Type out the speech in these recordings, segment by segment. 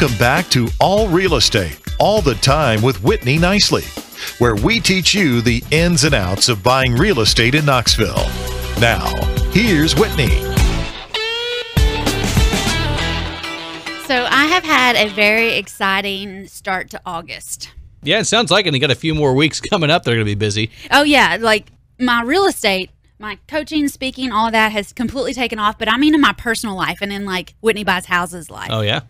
Welcome back to All Real Estate, All the Time with Whitney Nicely, where we teach you the ins and outs of buying real estate in Knoxville. Now, here's Whitney. So I have had a very exciting start to August. Yeah, it sounds like it. You got a few more weeks coming up. They're going to be busy. Oh, yeah. Like my real estate, my coaching, speaking, all that has completely taken off. But I mean in my personal life and in like Whitney Buys Houses life. Oh, yeah?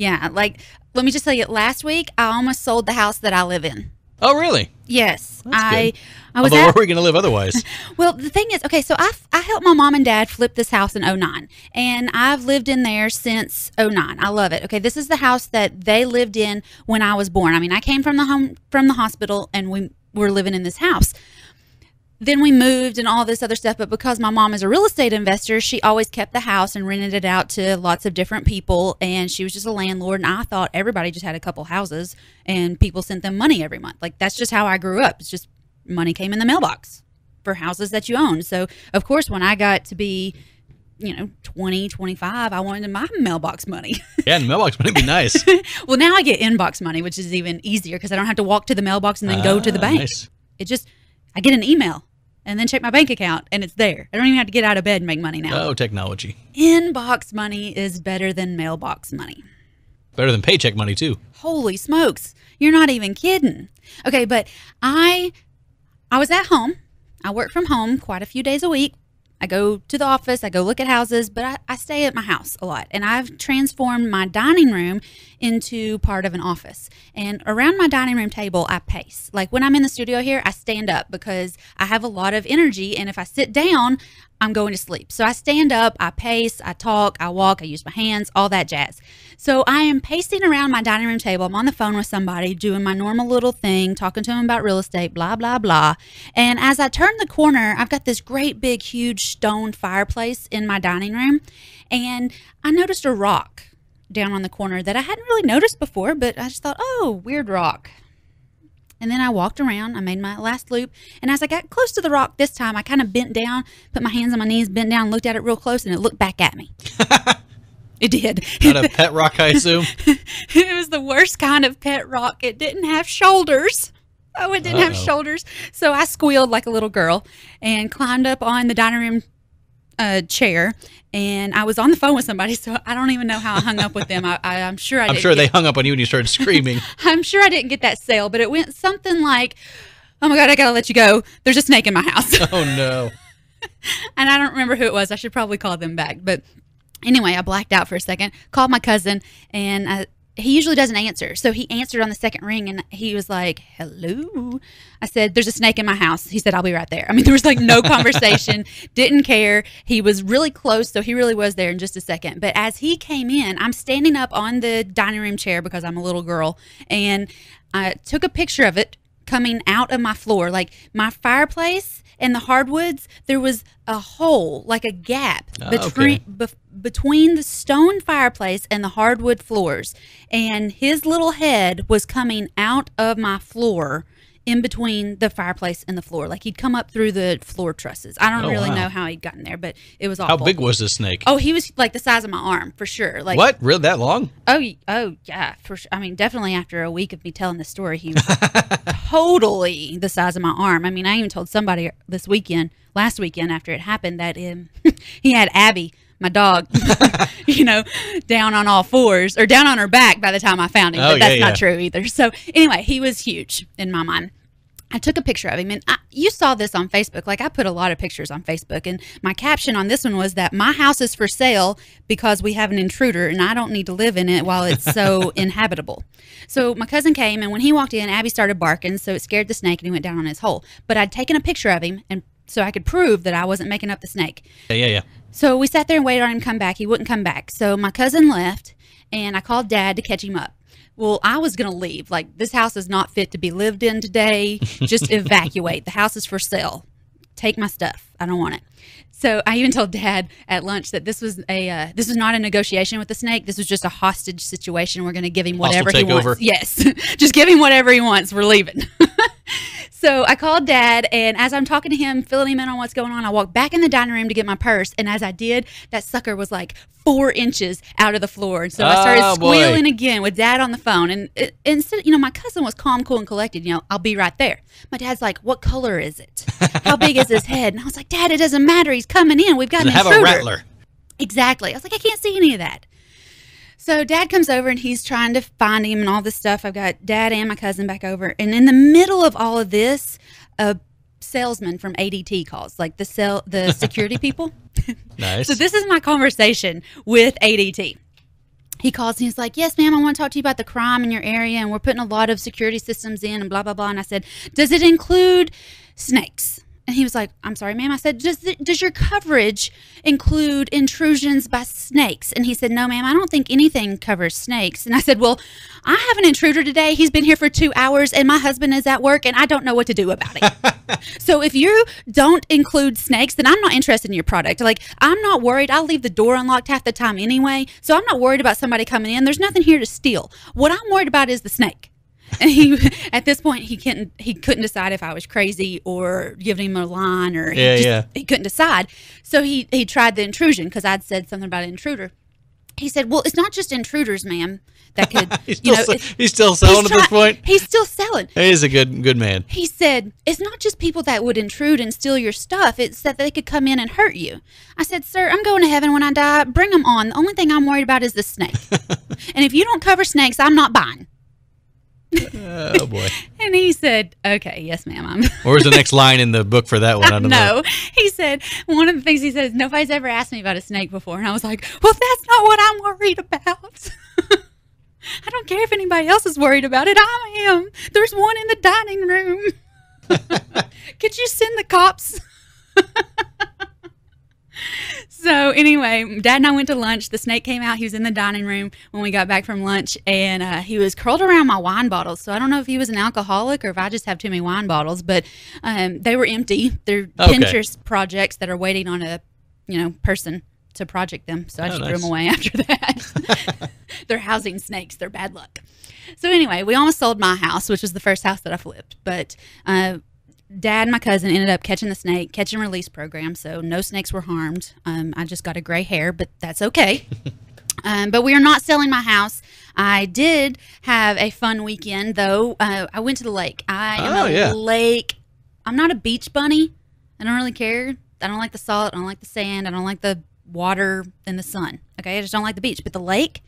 Yeah. Like, let me just tell you, last week I almost sold the house that I live in. Oh, really? Yes. Although, where are we going to live otherwise? Well, the thing is, okay, so I helped my mom and dad flip this house in 2009, and I've lived in there since 2009. I love it. Okay, this is the house that they lived in when I was born. I mean, I came from the home from the hospital, and we were living in this house. Then we moved and all this other stuff, but because my mom is a real estate investor, she always kept the house and rented it out to lots of different people, and she was just a landlord, and I thought everybody just had a couple houses, and people sent them money every month. Like, that's just how I grew up. It's just money came in the mailbox for houses that you owned. So, of course, when I got to be, 20, 25, I wanted my mailbox money. Yeah, and mailbox money would be nice. Well, now I get inbox money, which is even easier because I don't have to walk to the mailbox and then go to the bank. Nice. It just, I get an email. And then check my bank account, and it's there. I don't even have to get out of bed and make money now. Oh, technology. Inbox money is better than mailbox money. Better than paycheck money, too. Holy smokes. You're not even kidding. Okay, but I was at home. I work from home quite a few days a week. I go to the office. I go look at houses, but I stay at my house a lot. And I've transformed my dining room into part of an office. And around my dining room table, I pace. Like when I'm in the studio here, I stand up because I have a lot of energy. And if I sit down, I'm going to sleep. So I stand up, I pace, I talk, I walk, I use my hands, all that jazz. So I am pacing around my dining room table. I'm on the phone with somebody, doing my normal little thing, talking to them about real estate, blah, blah, blah. And as I turn the corner, I've got this great big, huge stone fireplace in my dining room. And I noticed a rock down on the corner that I hadn't really noticed before, but I just thought, oh, weird rock. And then I walked around, I made my last loop, and as I got close to the rock this time, I kind of bent down, put my hands on my knees, bent down, looked at it real close, and it looked back at me. It did. Not a pet rock, I assume? It was the worst kind of pet rock. It didn't have shoulders. Oh, it didn't have shoulders. So I squealed like a little girl and climbed up on the dining room chair, and I was on the phone with somebody, so I don't even know how I hung up with them. I'm sure they hung up on you and you started screaming. I'm sure I didn't get that sale, but it went something like, oh my God, I gotta let you go. There's a snake in my house. Oh no. And I don't remember who it was. I should probably call them back. But anyway, I blacked out for a second, called my cousin, and he usually doesn't answer. So he answered on the second ring, and he was like, hello. I said, there's a snake in my house. He said, I'll be right there. I mean, there was like no conversation, didn't care. He was really close, so he really was there in just a second. But as he came in, I'm standing up on the dining room chair because I'm a little girl, and I took a picture of it coming out of my floor. Like my fireplace and the hardwoods, there was a hole, like a gap between the stone fireplace and the hardwood floors, and his little head was coming out of my floor in between the fireplace and the floor. Like he'd come up through the floor trusses. I don't really know how he'd gotten there, but it was awful. How big was the snake? Oh, he was like the size of my arm for sure. Like what? Really that long? Oh yeah, for sure. I mean, definitely after a week of me telling the story, he was totally the size of my arm. I mean, I even told somebody last weekend after it happened that he had Abby, my dog, down on all fours or down on her back by the time I found him. But that's not true either. So anyway, he was huge in my mind. I took a picture of him, and you saw this on Facebook. Like I put a lot of pictures on Facebook, and my caption on this one was that my house is for sale because we have an intruder and I don't need to live in it while it's so inhabitable. So my cousin came, and when he walked in, Abby started barking. So it scared the snake, and he went down on his hole, but I'd taken a picture of him and so I could prove that I wasn't making up the snake. Yeah. So we sat there and waited on him to come back. He wouldn't come back. So my cousin left, and I called Dad to catch him up. Well, I was going to leave. Like, this house is not fit to be lived in today. Just evacuate. The house is for sale. Take my stuff. I don't want it. So I even told Dad at lunch that this was not a negotiation with the snake. This was just a hostage situation. We're going to give him whatever he wants. Yes. Just give him whatever he wants. We're leaving. So I called Dad, and as I'm talking to him, filling him in on what's going on, I walked back in the dining room to get my purse, and as I did, that sucker was like 4 inches out of the floor. And so I started squealing again with Dad on the phone. And instead, you know, my cousin was calm, cool, and collected. You know, I'll be right there. My dad's like, what color is it? How big is his head? And I was like, Dad, it doesn't matter. He's coming in. We've got an intruder. Have a rattler. Exactly. I was like, I can't see any of that. So Dad comes over, and he's trying to find him and all this stuff. I've got Dad and my cousin back over. And in the middle of all of this, a salesman from ADT calls, like the security people. Nice. So this is my conversation with ADT. He calls, and he's like, yes, ma'am, I want to talk to you about the crime in your area, and we're putting a lot of security systems in and blah, blah, blah. And I said, does it include snakes? And he was like, I'm sorry, ma'am. I said, does your coverage include intrusions by snakes? And he said, no, ma'am, I don't think anything covers snakes. And I said, well, I have an intruder today. He's been here for 2 hours, and my husband is at work, and I don't know what to do about it. So if you don't include snakes, then I'm not interested in your product. Like, I'm not worried. I leave the door unlocked half the time anyway, so I'm not worried about somebody coming in. There's nothing here to steal. What I'm worried about is the snake. And he, at this point, he couldn't decide if I was crazy or giving him a line, or he couldn't decide. So he tried the intrusion, because I'd said something about an intruder. He said, well, it's not just intruders, ma'am, that could, he's still selling at this point. He's still selling. He is a good man. He said, it's not just people that would intrude and steal your stuff. It's that they could come in and hurt you. I said, sir, I'm going to heaven when I die. Bring them on. The only thing I'm worried about is the snake. And if you don't cover snakes, I'm not buying. Oh boy. And he said, okay, yes, ma'am. Where's the next line in the book for that one? I don't know. He said, one of the things he says, nobody's ever asked me about a snake before. And I was like, well, that's not what I'm worried about. I don't care if anybody else is worried about it. I am. There's one in the dining room. Could you send the cops? So anyway, Dad and I went to lunch. The snake came out. He was in the dining room when we got back from lunch, and he was curled around my wine bottles. So I don't know if he was an alcoholic or if I just have too many wine bottles, but they were empty. They're Pinterest projects that are waiting on a person to project them. So I just threw them away after that. They're housing snakes. They're bad luck. So anyway, we almost sold my house, which was the first house that I flipped, but Dad and my cousin ended up catching the snake, catch and release program, so no snakes were harmed. I just got a gray hair, but that's okay. But we are not selling my house. I did have a fun weekend, though. I went to the lake. I am a lake. I'm not a beach bunny. I don't really care. I don't like the salt. I don't like the sand. I don't like the water and the sun. Okay, I just don't like the beach. But the lake,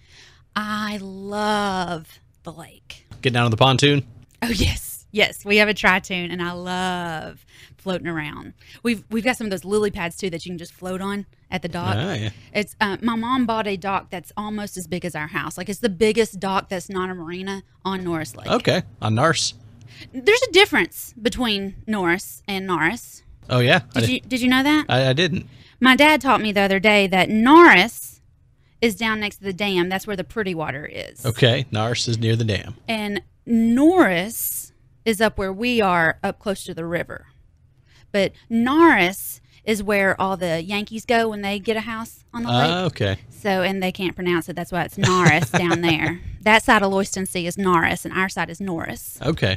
I love the lake. Get down to the pontoon? Oh, yes. Yes, we have a tri-tune, and I love floating around. We've got some of those lily pads too that you can just float on at the dock. Oh, yeah. It's my mom bought a dock that's almost as big as our house. Like, it's the biggest dock that's not a marina on Norris Lake. Okay, on Norris. There's a difference between Norris and Norris. Oh yeah, did you know that? I didn't. My dad taught me the other day that Norris is down next to the dam. That's where the pretty water is. Okay, Norris is near the dam, and Norris is up where we are, up close to the river. But Norris is where all the Yankees go when they get a house on the lake. Oh, okay. So, and they can't pronounce it. That's why it's Norris down there. That side of Lewiston Sea is Norris, and our side is Norris. Okay.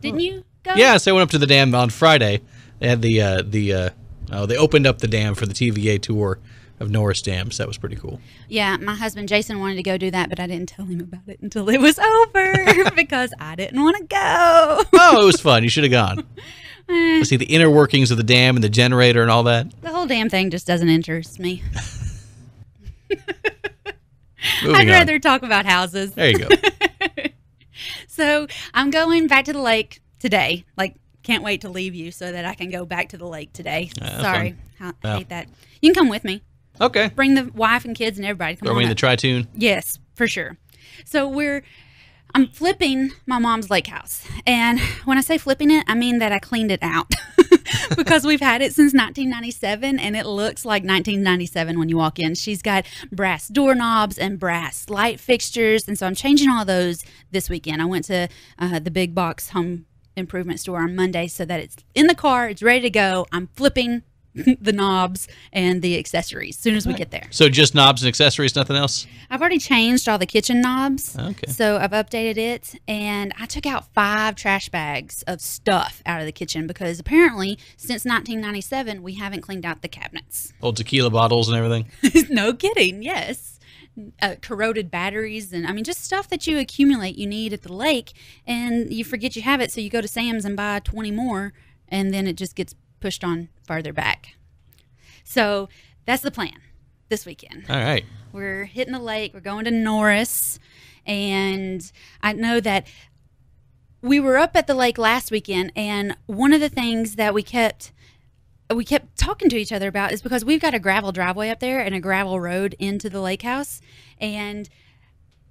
Didn't you go? Yeah, so I went up to the dam on Friday. They had they opened up the dam for the TVA tour of Norris Dam, so that was pretty cool. Yeah, my husband Jason wanted to go do that, but I didn't tell him about it until it was over because I didn't want to go. Oh, it was fun. You should have gone. See the inner workings of the dam and the generator and all that. The whole damn thing just doesn't interest me. I'd rather talk about houses. There you go. So I'm going back to the lake today. Like, can't wait to leave you so that I can go back to the lake today. Sorry. I hate that. You can come with me. Okay. Bring the wife and kids and everybody. Come on. Throw me in the tri-tune. Yes, for sure. So I'm flipping my mom's lake house. And when I say flipping it, I mean that I cleaned it out because we've had it since 1997, and it looks like 1997 when you walk in. She's got brass doorknobs and brass light fixtures. And so I'm changing all those this weekend. I went to the big box home improvement store on Monday so that it's in the car. It's ready to go. I'm flipping the knobs and the accessories as soon as we get there. So just knobs and accessories, nothing else? I've already changed all the kitchen knobs. Okay. So I've updated it, and I took out 5 trash bags of stuff out of the kitchen because apparently since 1997 we haven't cleaned out the cabinets. Old tequila bottles and everything? No kidding, yes. Corroded batteries and, I mean, just stuff that you accumulate you need at the lake and you forget you have it, so you go to Sam's and buy 20 more, and then it just gets pushed on farther back. So that's the plan this weekend. All right. We're hitting the lake. We're going to Norris. And I know that we were up at the lake last weekend, and one of the things that we kept talking to each other about is because we've got a gravel driveway up there and a gravel road into the lake house, and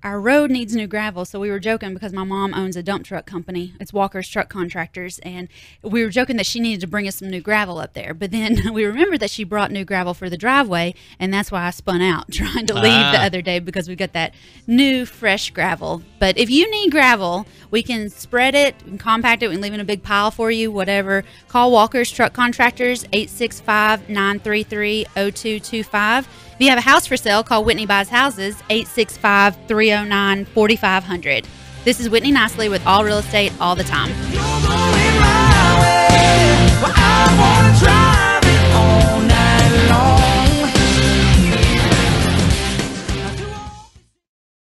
our road needs new gravel. So we were joking because my mom owns a dump truck company. It's Walker's Truck Contractors. And we were joking that she needed to bring us some new gravel up there. But then we remembered that she brought new gravel for the driveway. And that's why I spun out trying to leave the other day, because we've got that new fresh gravel. But if you need gravel, we can spread it and compact it. We can leave in a big pile for you, whatever. Call Walker's Truck Contractors, 865-933-0225. If you have a house for sale, call Whitney Buys Houses, 865-309-4500. This is Whitney Nicely with All Real Estate All the Time.